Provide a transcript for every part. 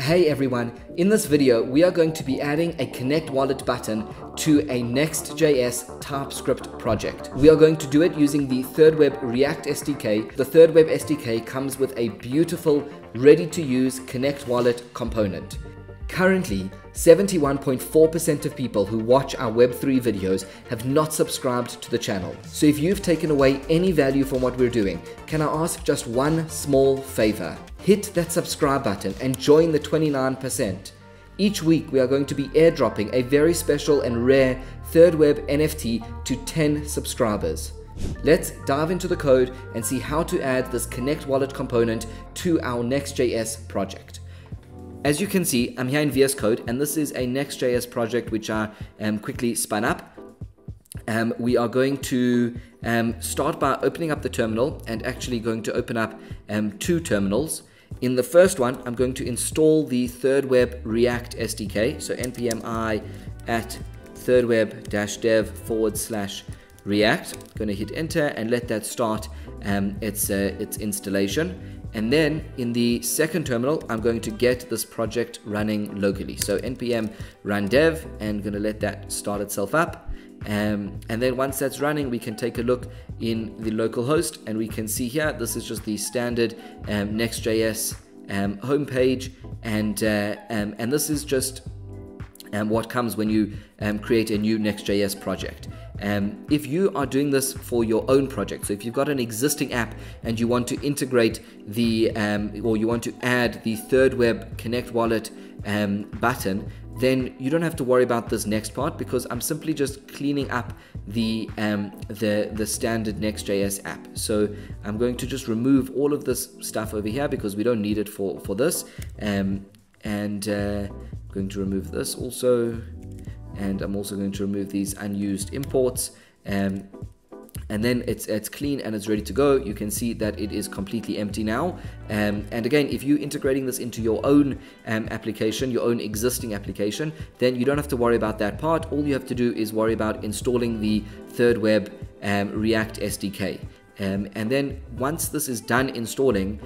Hey everyone, in this video we are going to be adding a Connect Wallet button to a Next.js TypeScript project. We are going to do it using the ThirdWeb React SDK. The ThirdWeb SDK comes with a beautiful, ready-to-use Connect Wallet component. Currently, 71.4% of people who watch our Web3 videos have not subscribed to the channel. So if you've taken away any value from what we're doing, can I ask just one small favor? Hit that subscribe button and join the 29%. Each week we are going to be airdropping a very special and rare ThirdWeb NFT to 10 subscribers. Let's dive into the code and see how to add this Connect Wallet component to our Next.js project. As you can see, I'm here in VS Code, and this is a Next.js project which I quickly spun up. We are going to start by opening up the terminal, and actually going to open up two terminals. In the first one, I'm going to install the ThirdWeb React SDK. So npm I at thirdweb-dev/react. I'm going to hit enter and let that start its installation. And then in the second terminal, I'm going to get this project running locally. So npm run dev, and going to let that start itself up. And then once that's running, we can take a look in the local host, and we can see here, this is just the standard Next.js homepage. And this is just what comes when you create a new Next.js project. If you are doing this for your own project, so if you've got an existing app and you want to integrate the, or you want to add the ThirdWeb Connect Wallet button, then you don't have to worry about this next part, because I'm simply just cleaning up the standard Next.js app. So I'm going to just remove all of this stuff over here because we don't need it for this. I'm going to remove this also. And I'm also going to remove these unused imports. And then it's clean and it's ready to go. You can see that it is completely empty now. And again, if you're integrating this into your own application, your own existing application, then you don't have to worry about that part. All you have to do is worry about installing the ThirdWeb React SDK. And then once this is done installing,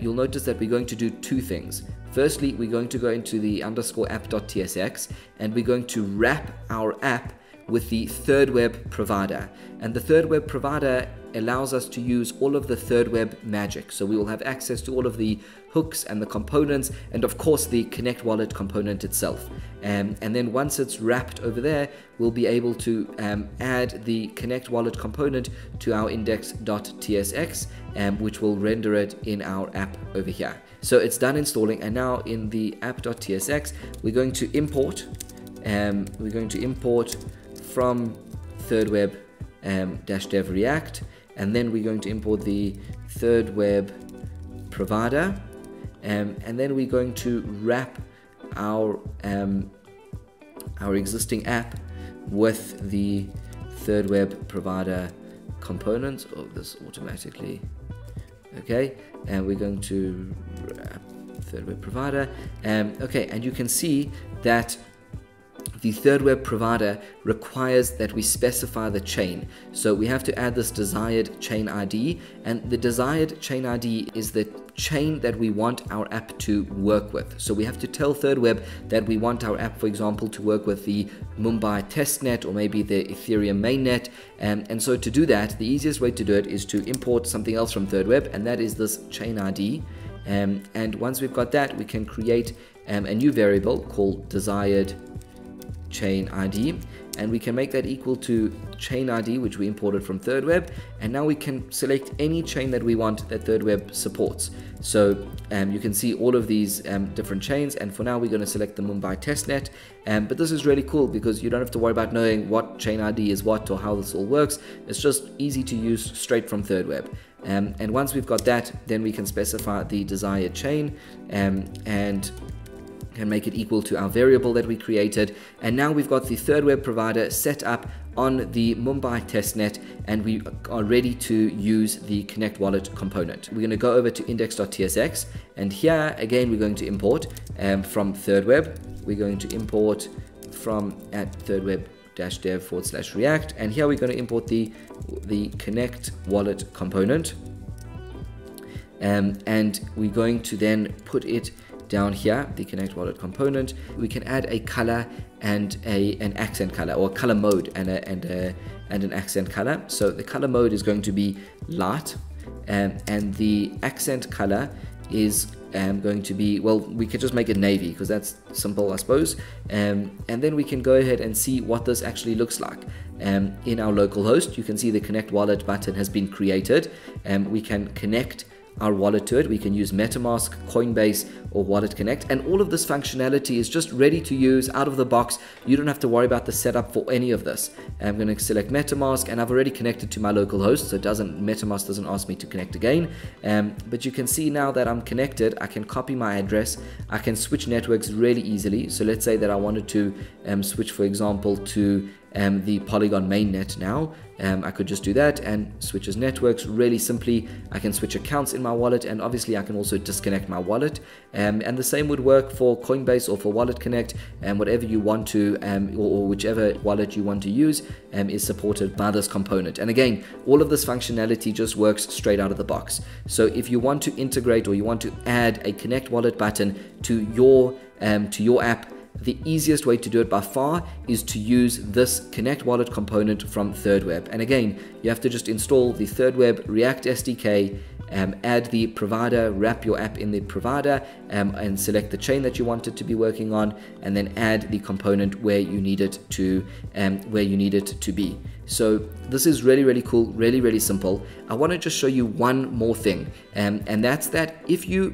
you'll notice that we're going to do two things. Firstly, we're going to go into the _app.tsx, and we're going to wrap our app with the ThirdWeb provider. And the ThirdWeb provider allows us to use all of the ThirdWeb magic. So we will have access to all of the hooks and the components, and of course the Connect Wallet component itself. And then once it's wrapped over there, we'll be able to add the Connect Wallet component to our index.tsx, which will render it in our app over here. So it's done installing, and now in the app.tsx, we're going to import. We're going to import from ThirdWeb -dev react, and then we're going to import the ThirdWeb provider, and then we're going to wrap our existing app with the ThirdWeb provider components. Oh, this automatically. Okay, and we're going to wrap ThirdWeb provider. Okay, and you can see that the ThirdWeb provider requires that we specify the chain. So we have to add this desired chain ID, and the desired chain ID is the chain that we want our app to work with. So we have to tell ThirdWeb that we want our app, for example, to work with the Mumbai testnet or maybe the Ethereum mainnet. And so to do that, the easiest way to do it is to import something else from ThirdWeb, and that is this chain ID. And once we've got that, we can create a new variable called desired chain ID, and we can make that equal to chain ID, which we imported from ThirdWeb, and now we can select any chain that we want that ThirdWeb supports. So you can see all of these different chains, and for now we're going to select the Mumbai testnet, but this is really cool because you don't have to worry about knowing what chain ID is what or how this all works. It's just easy to use straight from ThirdWeb. And once we've got that, then we can specify the desired chain and can make it equal to our variable that we created. And now we've got the ThirdWeb provider set up on the Mumbai testnet, and we are ready to use the Connect Wallet component. We're going to go over to index.tsx, and here again we're going to import from ThirdWeb. We're going to import from at thirdweb-dev/react, and here we're going to import the Connect Wallet component, and we're going to then put it down here, the Connect Wallet component, we can add a color and an accent color, or color mode and an accent color. So the color mode is going to be light, and the accent color is going to be, well, we could just make it navy because that's simple, I suppose. And then we can go ahead and see what this actually looks like. In our local host, you can see the Connect Wallet button has been created, and we can connect our wallet to it. We can use MetaMask, Coinbase, or Wallet Connect, and all of this functionality is just ready to use out of the box. You don't have to worry about the setup for any of this. I'm going to select MetaMask, and I've already connected to my local host, so it doesn't, MetaMask doesn't ask me to connect again. But you can see now that I'm connected, I can copy my address, I can switch networks really easily. So let's say that I wanted to switch, for example, to the Polygon mainnet now. I could just do that and switch as networks really simply. I can switch accounts in my wallet, and obviously I can also disconnect my wallet. And the same would work for Coinbase or for Wallet Connect, and whatever you want to, or whichever wallet you want to use is supported by this component. And again, all of this functionality just works straight out of the box. So if you want to integrate, or you want to add a Connect Wallet button to your app, the easiest way to do it by far is to use this Connect Wallet component from ThirdWeb. And again, you have to just install the ThirdWeb React SDK, add the provider, wrap your app in the provider, and select the chain that you want it to be working on, and then add the component where you need it to be. So this is really, really cool, really, really simple. I want to just show you one more thing, and that's that if you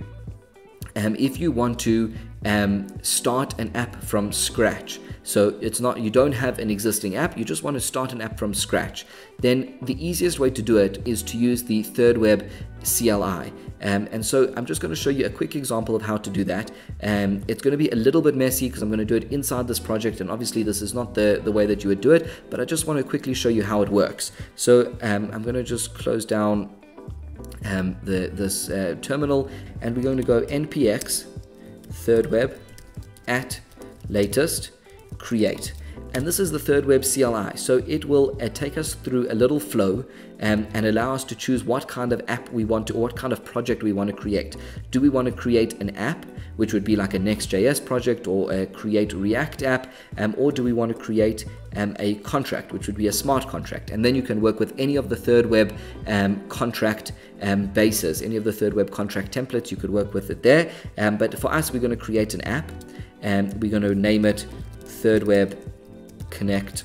want to start an app from scratch, so it's not, you don't have an existing app, you just want to start an app from scratch, then the easiest way to do it is to use the ThirdWeb CLI. And so I'm just going to show you a quick example of how to do that. It's going to be a little bit messy because I'm going to do it inside this project, and obviously this is not the way that you would do it, but I just want to quickly show you how it works. So I'm going to just close down this terminal, and we're going to go npx thirdweb at latest create, and this is the ThirdWeb CLI. So it will take us through a little flow and allow us to choose what kind of app we want to, or what kind of project we want to create. Do we want to create an app, which would be like a Next.js project, or a create React app, or do we want to create a contract, which would be a smart contract? And then you can work with any of the ThirdWeb contract bases, any of the ThirdWeb contract templates. You could work with it there, but for us, we're going to create an app, and we're going to name it ThirdWeb Connect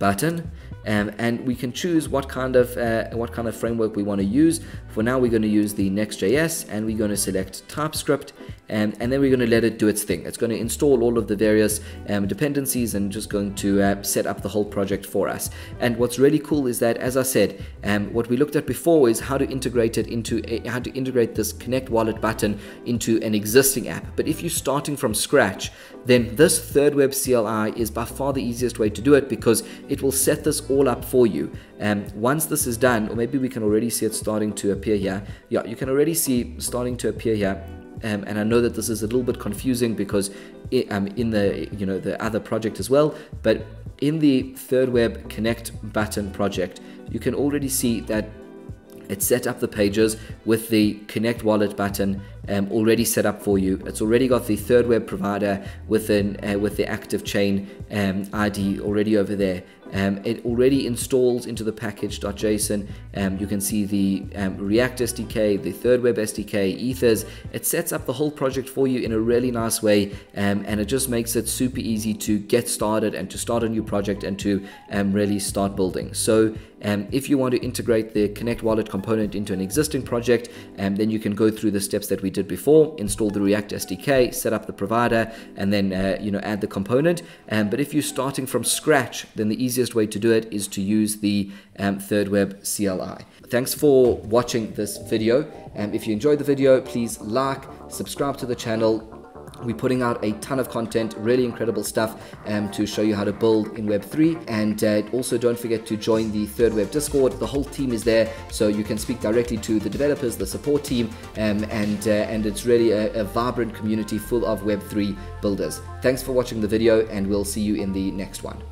button, and we can choose what kind of framework we want to use. For now, we're going to use the Next.js, and we're going to select TypeScript, and then we're going to let it do its thing. It's going to install all of the various dependencies, and just going to set up the whole project for us. And what's really cool is that, as I said, what we looked at before is how to integrate it into how to integrate this Connect Wallet button into an existing app. But if you're starting from scratch, then this ThirdWeb CLI is by far the easiest way to do it, because it will set this all up for you. Once this is done, or maybe we can already see it starting to appear here. Yeah, you can already see starting to appear here. And I know that this is a little bit confusing because it, in the the other project as well, but in the ThirdWeb Connect button project, you can already see that it set up the pages with the Connect Wallet button already set up for you. It's already got the ThirdWeb provider with the active chain ID already over there. It already installs into the package.json. You can see the React SDK, the ThirdWeb SDK, Ethers. It sets up the whole project for you in a really nice way, and it just makes it super easy to get started and to start a new project and to really start building. So if you want to integrate the Connect Wallet component into an existing project, then you can go through the steps that we did before: install the React SDK, set up the provider, and then add the component. But if you're starting from scratch, then the easiest way to do it is to use the ThirdWeb CLI. Thanks for watching this video. If you enjoyed the video, please like, subscribe to the channel. We're putting out a ton of content, really incredible stuff to show you how to build in Web3. And also don't forget to join the ThirdWeb Discord. The whole team is there, so you can speak directly to the developers, the support team, and it's really a vibrant community full of Web3 builders. Thanks for watching the video, and we'll see you in the next one.